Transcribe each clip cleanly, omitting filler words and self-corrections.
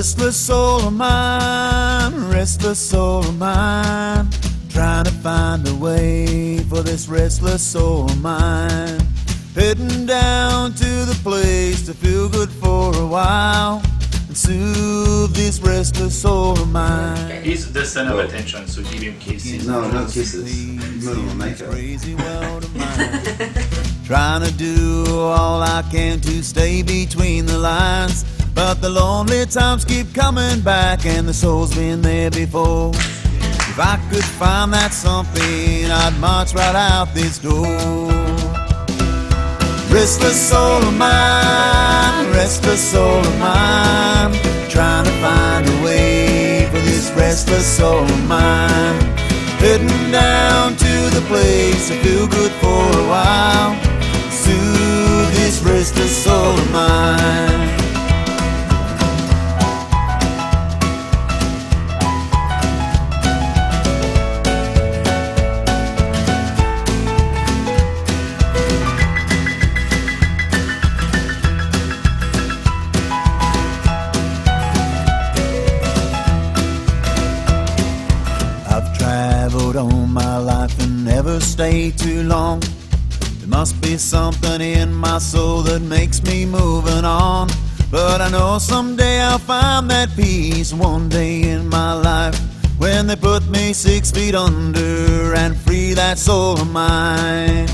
restless soul of mine, restless soul of mine, trying to find a way for this restless soul of mine. Heading down to the place to feel good for a while and soothe this restless soul of mine. He's the center of attention, so give him kisses. No, no kisses. No, makeup. Trying to do all I can to stay between the lines, but the lonely times keep coming back, and the soul's been there before. If I could find that something, I'd march right out this door. Restless soul of mine, restless soul of mine, trying to find a way for this restless soul of mine. Heading down to the place I feel good for a while, soothe this restless soul of mine. All my life and never stay too long. There must be something in my soul that makes me moving on. But I know someday I'll find that peace one day in my life, when they put me 6 feet under and free that soul of mine.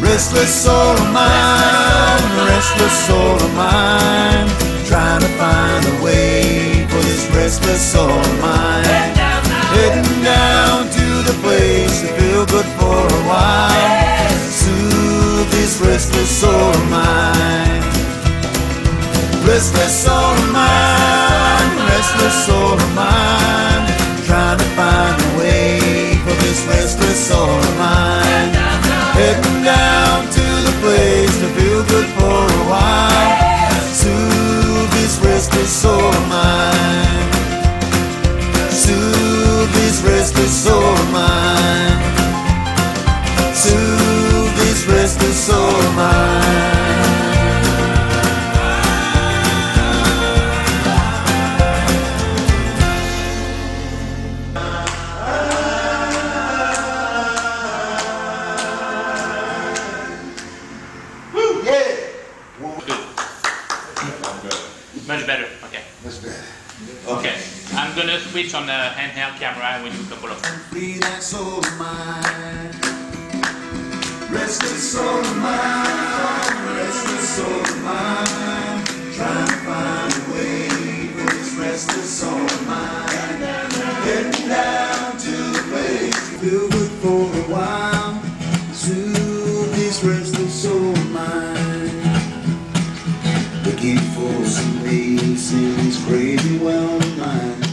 Restless soul of mine, restless soul of mine, trying to find a way for this restless soul of mine. Heading down to the place to feel good for a while, soothe this restless soul of mine. Restless soul of mine, restless soul of mine, trying to find a way for this restless soul of mine. Heading down to the place to feel good for a while, soothe this restless soul of mine. Soothe this restless soul of mine. Soothe this restless soul of mine. Switch on the handheld camera when you couple of them. Free that soul of mine. Restless soul of mine. Restless soul of mine. Trying to find a way for this restless soul of mine. Heading down to the place to feel good for a while. Soothe this restless soul of mine. Looking for some peace in this crazy world of mine.